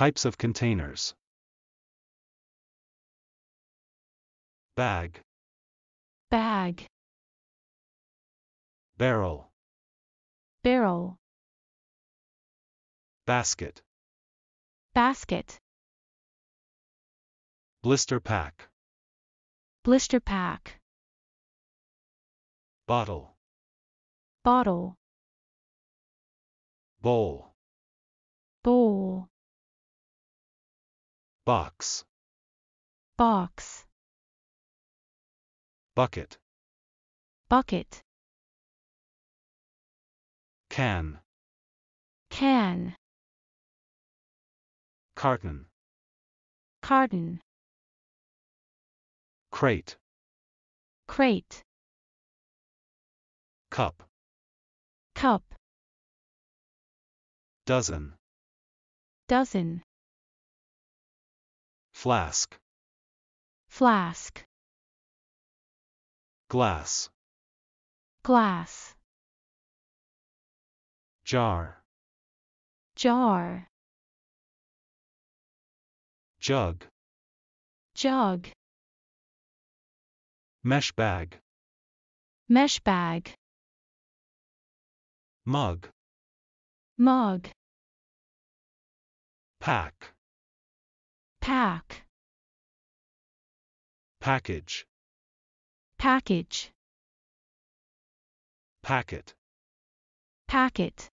Types of containers. Bag. Bag. Barrel. Barrel. Basket. Basket. Blister pack. Blister pack. Bottle. Bottle. Bowl. Bowl. Box. Box. Bucket. Bucket. Can. Can. Carton. Carton. Crate. Crate. Cup. Cup. Dozen. Dozen. Flask. Flask. Glass. Glass. Jar. Jar. Jug. Jug. Mesh bag. Mesh bag. Mug. Mug. Pack. Pack. Package. Package. Packet. Packet.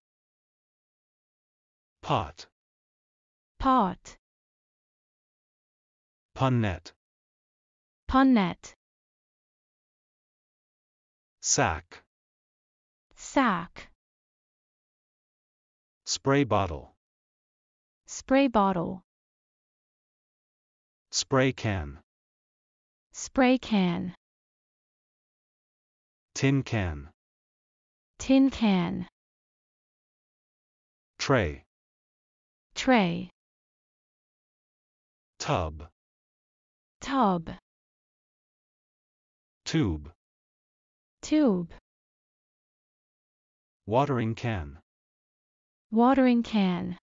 Pot. Pot. Punnet. Punnet. Sack. Sack. Spray bottle. Spray bottle. Spray can. Spray can. Tin can. Tin can. Tray. Tray. Tub. Tub. Tube. Tube. Watering can. Watering can.